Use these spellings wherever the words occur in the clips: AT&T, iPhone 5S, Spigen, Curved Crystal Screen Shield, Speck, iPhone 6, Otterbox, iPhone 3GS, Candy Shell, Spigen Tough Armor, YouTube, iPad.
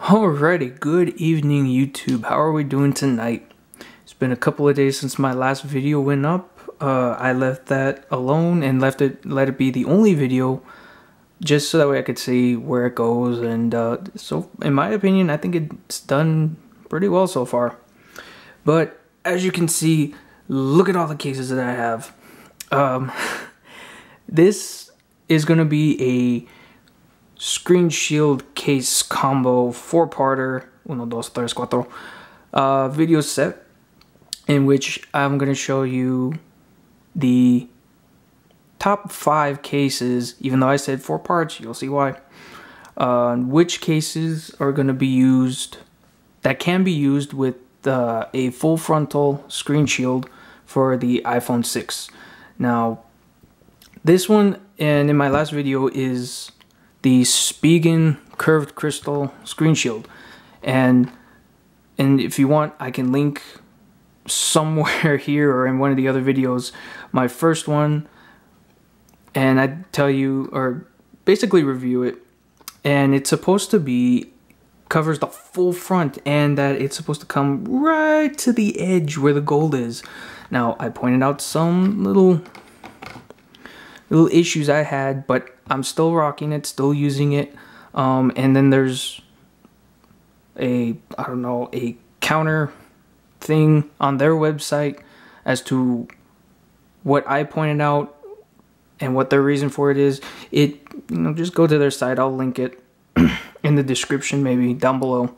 Alrighty, good evening YouTube. How are we doing tonight? It's been a couple of days since my last video went up. I left that alone and let it be the only video just so that way I could see where it goes, and so in my opinion I think it's done pretty well so far. But as you can see, look at all the cases that I have. This is gonna be a Screen Shield case combo 4-parter, uno, dos, tres, cuatro, video set, in which I'm going to show you the top 5 cases. Even though I said 4 parts, you'll see why. Which cases are going to be used, that can be used with a full frontal screen shield for the iPhone 6. Now, this one, and in my last video, is the Spigen Curved Crystal Screen Shield, and if you want, I can link somewhere here or in one of the other videos my first one, and I tell you, or basically review it, and it's supposed to be covers the full front, and that it's supposed to come right to the edge where the gold is. Now, I pointed out some little issues I had, but I'm still rocking it, still using it. And then there's a counter thing on their website as to what I pointed out and what their reason for it is. Just go to their site. I'll link it in the description, maybe down below,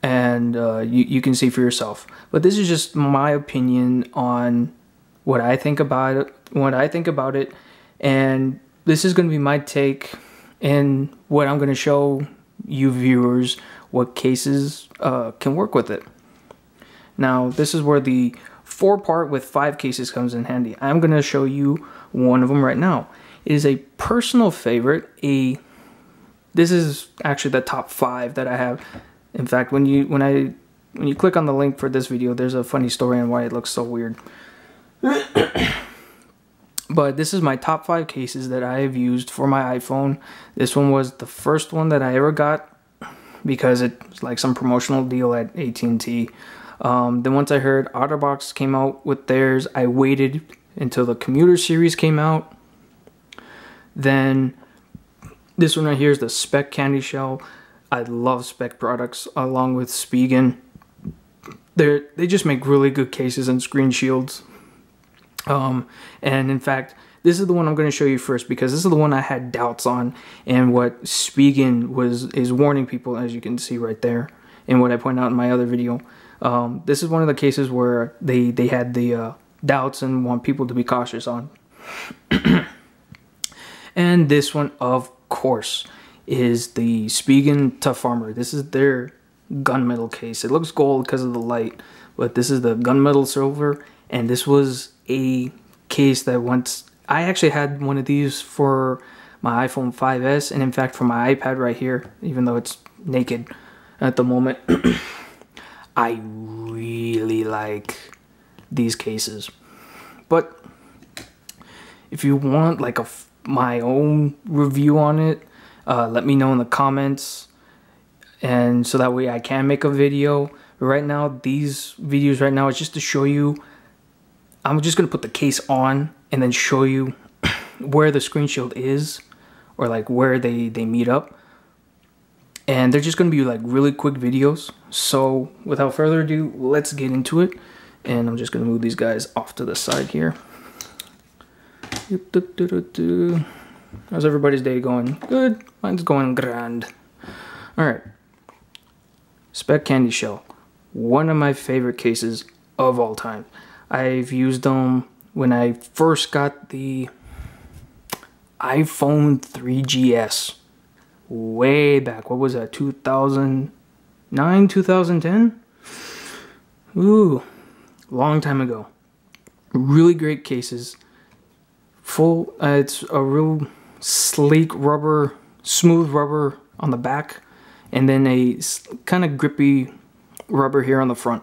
and you can see for yourself. But this is just my opinion on what I think about it. And this is going to be my take, and what I'm going to show you viewers what cases can work with it. Now, this is where the 4-part with 5 cases comes in handy. I'm going to show you one of them right now. It is a personal favorite. This is actually the top 5 that I have. In fact, when you click on the link for this video, there's a funny story on why it looks so weird. But this is my top 5 cases that I have used for my iPhone. This one was the first one that I ever got because it's like some promotional deal at AT&T. Then once I heard Otterbox came out with theirs, I waited until the commuter series came out. Then this one right here is the Speck Candy Shell. I love Speck products along with Spigen. They just make really good cases and screen shields. And in fact, this is the one I'm going to show you first because this is the one I had doubts on, and what Spigen is warning people, as you can see right there, and what I point out in my other video. This is one of the cases where they had the doubts and want people to be cautious on. And this one, of course, is the Spigen Tough Armor. This is their gunmetal case. It looks gold because of the light, but this is the gunmetal silver, and this was a case that once I actually had one of these for my iPhone 5S, and in fact for my iPad right here, even though it's naked at the moment. I really like these cases, but if you want like my own review on it, let me know in the comments, and so that way I can make a video. Right now, these videos right now is just to show you. I'm just going to put the case on and then show you where the screen shield is, or like where they meet up. And they're just going to be like really quick videos. So without further ado, let's get into it. And I'm just going to move these guys off to the side here. How's everybody's day going? Good. Mine's going grand. Alright. Speck Candy Shell. One of my favorite cases of all time. I've used them when I first got the iPhone 3GS way back. What was that, 2009, 2010? Ooh, long time ago. Really great cases. Full, it's a real sleek rubber, smooth rubber on the back, and then a kind of grippy rubber here on the front.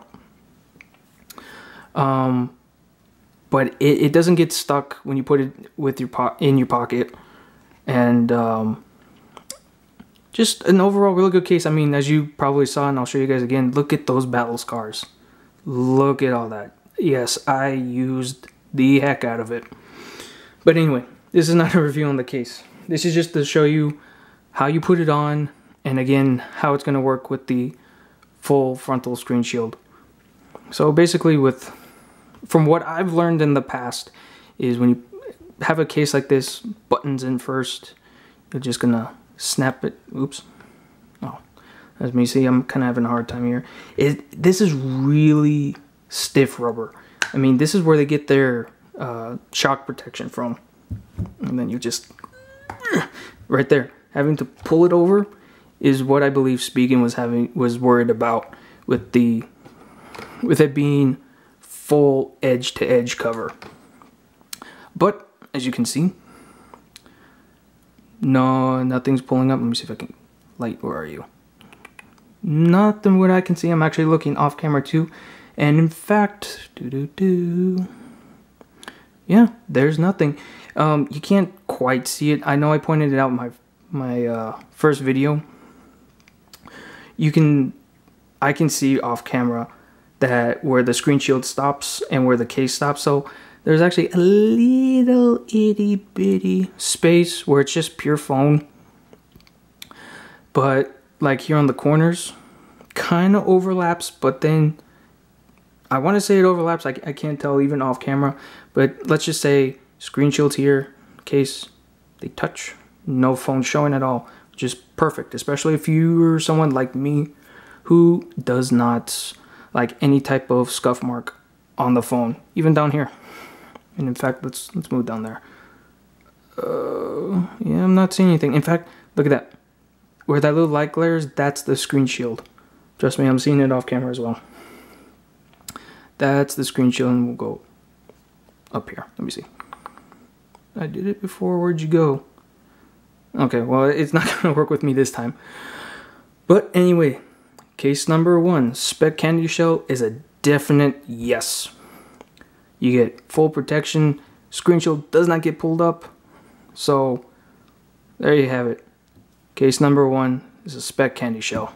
But it doesn't get stuck when you put it in your pocket, and just an overall really good case. I mean, as you probably saw, and I'll show you guys again, look at those battle scars. Look at all that. Yes, I used the heck out of it. But anyway, this is not a review on the case. This is just to show you how you put it on, and again, how it's going to work with the full frontal screen shield. So basically, from what I've learned in the past, is when you have a case like this, buttons in first, you're just going to snap it. Oops. Oh, as me see, I'm kind of having a hard time here. This is really stiff rubber. I mean, this is where they get their shock protection from. And then you just, right there, having to pull it over is what I believe Spigen was worried about with it being full edge-to-edge cover. But as you can see, no, nothing's pulling up. Let me see if I can light. Where are you? Nothing. What I can see, I'm actually looking off camera too, and in fact, yeah, there's nothing. You can't quite see it. I know I pointed it out in my first video. I can see off camera that where the screen shield stops and where the case stops. So there's actually a little itty bitty space where it's just pure foam. But like here on the corners, kind of overlaps, but then I want to say it overlaps. I can't tell even off camera, but let's just say screen shields here, case, they touch, no foam showing at all, which is perfect, especially if you're someone like me who does not like any type of scuff mark on the phone, even down here. And in fact, let's move down there. Yeah, I'm not seeing anything. In fact, look at that. Where that little light glares, that's the screen shield. Trust me, I'm seeing it off camera as well. That's the screen shield, and we'll go up here. Let me see. I did it before. Where'd you go? Okay, well, it's not going to work with me this time. But anyway, case number one, Speck Candy Shell is a definite yes. You get full protection. Screen shield does not get pulled up. So there you have it. Case number one is a Speck Candy Shell.